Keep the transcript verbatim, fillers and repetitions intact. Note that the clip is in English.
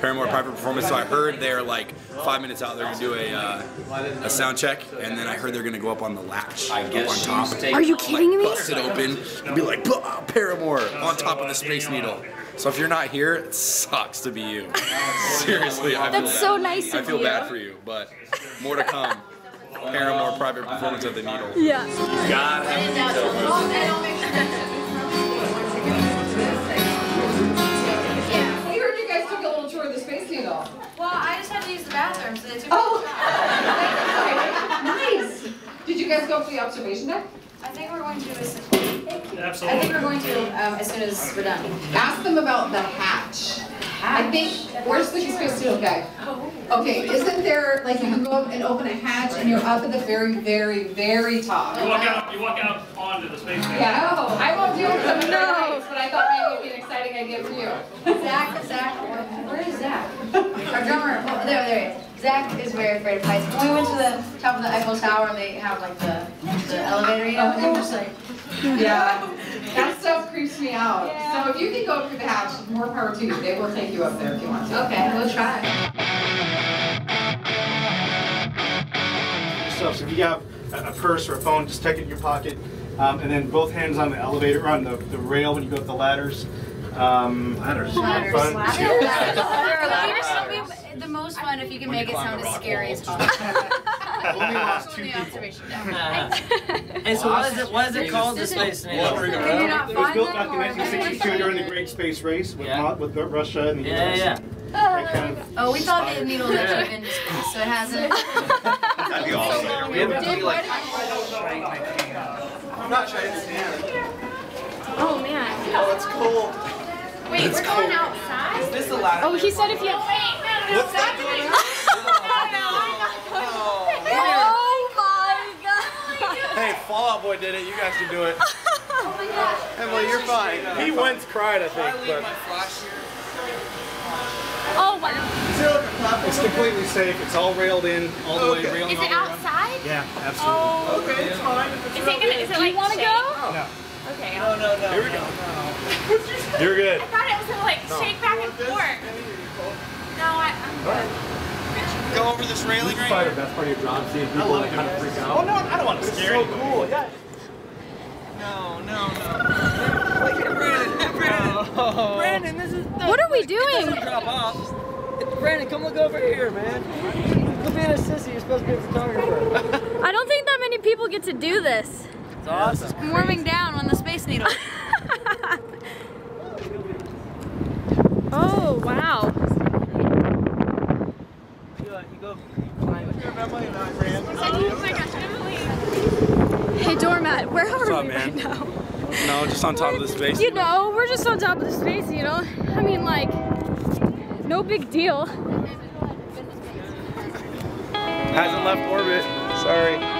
Paramore Piper performance, so I heard they're like five minutes out, they're gonna do a uh, a sound check, and then I heard they're gonna go up on the latch, I guess, up on top. Are you kidding like, me? Bust it open and be like, bah, Paramore on top of the Space Needle. So if you're not here, it sucks to be you. Seriously, I feel that's so nice. I feel bad for you, but more to come. Paramore private performance of the Needle. Yeah. God have Well, I just had to use the bathroom, so they took oh. me. Nice! Did you guys go up to the observation deck? I think we're going to as soon as I think we're going to um, as soon as we're done. Ask them about the hatch. hatch. I think That's where's the Space Needle guy? Oh. Okay, isn't there like you go up and open a hatch and you're up at the very, very, very top? You walk out. You walk out onto the Space Needle. Yeah. Oh, I won't do it for no. nights, but I thought maybe it'd be an exciting idea for you. Zach, Zach, where is Zach? Our drummer. Oh, there, there he is. Zach is very afraid of heights. When we went to the top of the Eiffel Tower and they have like the, the elevator, you know, and they're just like, yeah. That stuff creeps me out. Yeah. So if you can go up through the hatch, more power to you. They will take you up there if you want to. Okay, we'll try. So, so if you have a purse or a phone, just take it in your pocket, um, and then both hands on the elevator, on the, the rail when you go up the ladders. Um, ladders. Ladders. Ladders. Ladders. Ladders. Ladders. Ladders. The most fun if you can when make you it sound as scary as possible. Only lost two observation people. And so what is it? What is it called? The Space Needle. It was built back in nineteen sixty-two during the Great Space Race with yeah. with Russia and the yeah, U S Yeah. Uh, kind of oh, we thought the needle had yeah. been to space, so it hasn't. That'd be awesome. We have to be like. I'm not trying to stand. Oh man. Oh, it's cold. Wait, it's we're going cold. outside? Is this allowed? Oh, he said if you... Oh, wait, no, no, what's that going on? Oh, my God. Hey, Fall Out Boy did it. You guys can do it. Oh, my gosh. Emily, you're fine. He once cried, I think. I leave my flash here? Oh, wow. It's completely safe. It's all railed in, all the okay. way. Railing is it outside? Around. Yeah, absolutely. Oh, okay, it's fine. If it's is, it gonna, is it like you want to go? Oh. No. Okay. No, no, no. Here we go. No. You're good. I thought it was gonna like no. shake back and forth. No, I, I'm good. Go over this railing right here. That's part of your job, seeing people like kind of freak out. Oh no, I don't want to scare you. It's so cool. Yeah. No, no, no. Brandon, Brandon, Brandon, this is. No, what are we doing? It doesn't drop off. Brandon, come look over here, man. Look at a sissy. You're supposed to be a photographer. I don't think that many people get to do this. It's awesome. I'm warming down on the Space Needle. Oh, wow. Hey, Doormatt, where are we up, man? right now? No, just on top of the Space Needle. You know, we're just on top of the Space Needle. I mean, like, no big deal. Hasn't left orbit. Sorry.